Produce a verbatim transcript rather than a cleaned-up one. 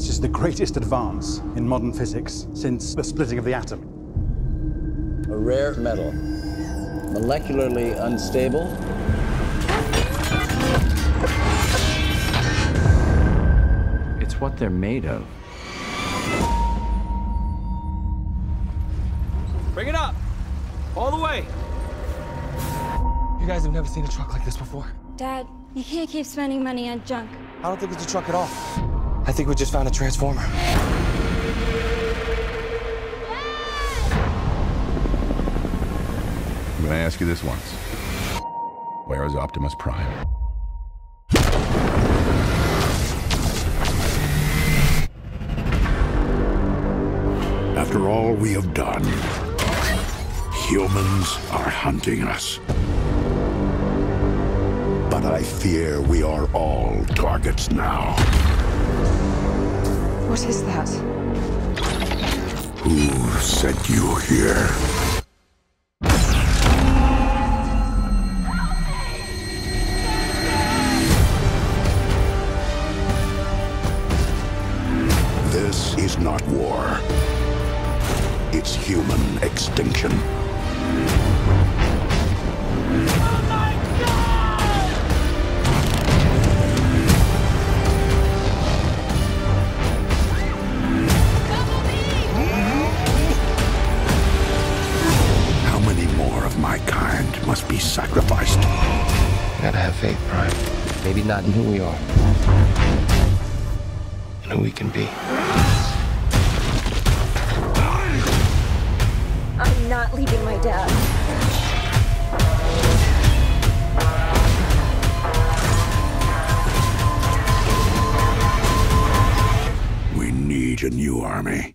It's just the greatest advance in modern physics since the splitting of the atom. A rare metal, molecularly unstable. It's what they're made of. Bring it up! All the way! You guys have never seen a truck like this before. Dad, you can't keep spending money on junk. I don't think it's a truck at all. I think we just found a transformer. Dad! I'm gonna ask you this once. Where is Optimus Prime? After all we have done, humans are hunting us. But I fear we are all targets now. What is that? Who sent you here? This is not war. It's human extinction. My kind must be sacrificed. You gotta have faith, Prime. Maybe not in who we are, and who we can be. I'm not leaving my dad. We need a new army.